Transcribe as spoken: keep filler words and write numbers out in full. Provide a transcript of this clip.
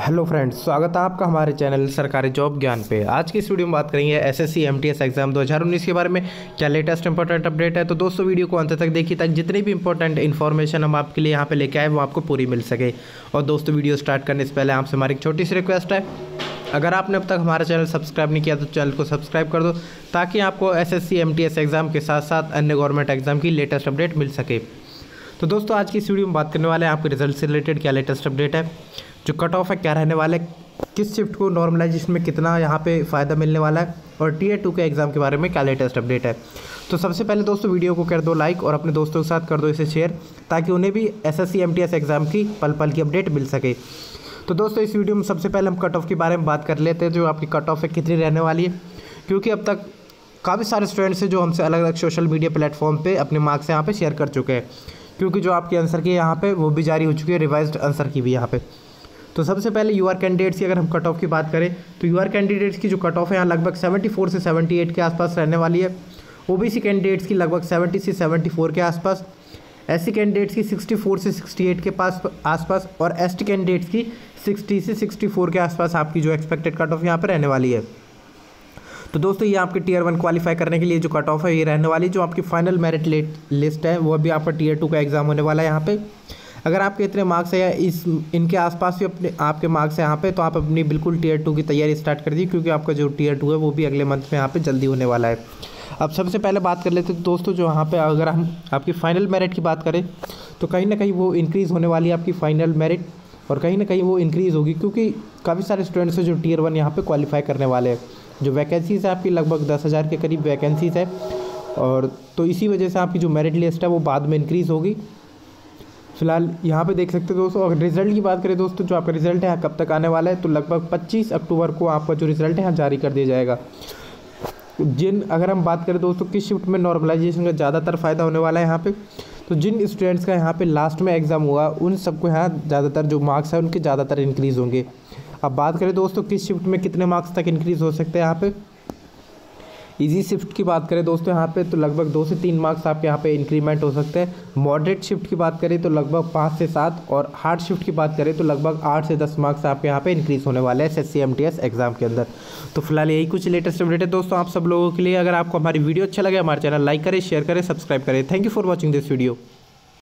Hello friends, स्वागत है आपका हमारे चैनल सरकारी जॉब ज्ञान पे। आज की इस वीडियो में बात करेंगे एसएससी एमटीएस एग्जाम दो हज़ार उन्नीस के बारे में, क्या लेटेस्ट इंपॉर्टेंट अपडेट है। तो दोस्तों वीडियो को अंत तक देखिए ताकि जितनी भी इंपॉर्टेंट इन्फॉर्मेशन हम आपके लिए यहाँ पे लेके आए वो आपको पूरी मिल सके। और दोस्तों वीडियो स्टार्ट करने से पहले आपसे हमारी एक छोटी सी रिक्वेस्ट है, अगर आपने अब तक हमारा चैनल सब्सक्राइब नहीं किया तो चैनल को सब्सक्राइब कर दो ताकि आपको एसएससी एमटीएस एग्जाम के साथ साथ अन्य गवर्नमेंट एग्जाम की लेटेस्ट अपडेट मिल सके। तो दोस्तों आज की इस वीडियो में बात करने वाले हैं आपके रिजल्ट से रिलेटेड, क्या लेटेस्ट अपडेट है, जो कट ऑफ है क्या रहने वाला है, किस शिफ्ट को नॉर्मलाइजेशन में कितना यहाँ पे फ़ायदा मिलने वाला है, और टीयर टू के एग्ज़ाम के बारे में क्या लेटेस्ट अपडेट है। तो सबसे पहले दोस्तों वीडियो को कर दो लाइक और अपने दोस्तों के साथ कर दो इसे शेयर ताकि उन्हें भी एसएससी एमटीएस एग्ज़ाम की पल पल की अपडेट मिल सके। तो दोस्तों इस वीडियो में सबसे पहले हम कट ऑफ के बारे में बात कर लेते हैं, जो आपकी कट ऑफ है कितनी रहने वाली है, क्योंकि अब तक काफ़ी सारे स्टूडेंट्स हैं जो हमसे अलग अलग सोशल मीडिया प्लेटफॉर्म पर अपने मार्क्स यहाँ पर शेयर कर चुके हैं, क्योंकि जो आपके आंसर की यहाँ पर वो भी जारी हो चुकी है, रिवाइज्ड आंसर की भी यहाँ पर। तो सबसे पहले यूआर कैंडिडेट्स की अगर हम कट ऑफ की बात करें तो यूआर कैंडिडेट्स की जो कट ऑफ है यहाँ लगभग चौहत्तर से अठहत्तर के आसपास रहने वाली है। ओबीसी कैंडिडेट्स की लगभग सत्तर से चौहत्तर के आसपास, एससी कैंडिडेट्स की चौंसठ से अड़सठ के पास आसपास, और एसटी कैंडिडेट्स की साठ से चौंसठ के आसपास आपकी जो एक्सपेक्टेड कट ऑफ यहाँ पर रहने वाली है। तो दोस्तों ये आपके टीयर वन क्वालिफाई करने के लिए जो कट ऑफ है ये रहने वाली, जो आपकी फाइनल मेरिट लिस्ट है वो अभी आपका टीयर टू का एग्जाम होने वाला है। यहाँ पर अगर आपके इतने मार्क्स है या इस इनके आसपास भी अपने आपके मार्क्स हैं यहाँ पे, तो आप अपनी बिल्कुल टीयर टू की तैयारी स्टार्ट कर दीजिए, क्योंकि आपका जो टीयर टू है वो भी अगले मंथ में यहाँ पे जल्दी होने वाला है। अब सबसे पहले बात कर लेते हैं दोस्तों, जो यहाँ पे अगर हम आपकी फ़ाइनल मेरिट की बात करें तो कहीं ना कहीं वो इंक्रीज़ होने वाली है आपकी फ़ाइनल मेरिट, और कहीं ना कहीं वो इंक्रीज़ होगी क्योंकि काफ़ी सारे स्टूडेंट्स हैं जो टीयर वन यहाँ पर क्वालिफाई करने वाले हैं। जो वैकेंसीज़ है आपकी लगभग दस हज़ार के करीब वैकेंसीज़ है, और तो इसी वजह से आपकी जो मेरिट लिस्ट है वो बाद में इंक्रीज़ होगी। फिलहाल यहाँ पे देख सकते हो दोस्तों। अगर रिजल्ट की बात करें दोस्तों, जो आपका रिजल्ट है कब तक आने वाला है, तो लगभग पच्चीस अक्टूबर को आपका जो रिजल्ट है यहाँ जारी कर दिया जाएगा। जिन अगर हम बात करें दोस्तों किस शिफ्ट में नॉर्मलाइजेशन का ज़्यादातर फ़ायदा होने वाला है यहाँ पे, तो जिन स्टूडेंट्स का यहाँ पे लास्ट में एग्ज़ाम हुआ उन सबको यहाँ ज़्यादातर जो मार्क्स हैं उनके ज़्यादातर इंक्रीज़ होंगे। अब बात करें दोस्तों किस शिफ्ट में कितने मार्क्स तक इंक्रीज़ हो सकते हैं यहाँ पर, इजी शिफ्ट की बात करें दोस्तों यहाँ पे तो लगभग दो से तीन मार्क्स आपके यहाँ पे इंक्रीमेंट हो सकते हैं। मॉडरेट शिफ्ट की बात करें तो लगभग पाँच से सात, और हार्ड शिफ्ट की बात करें तो लगभग आठ से दस मार्क्स आपके यहाँ पे इंक्रीज़ होने वाले हैं एसएससी एमटीएस एग्जाम के अंदर। तो फिलहाल यही कुछ लेटेस्ट अपडेट है दोस्तों आप सब लोगों के लिए। अगर आपको हमारी वीडियो अच्छा लगे हमारे चैनल लाइक करें, शेयर करें, सब्सक्राइब करें। Thank you for watching this video.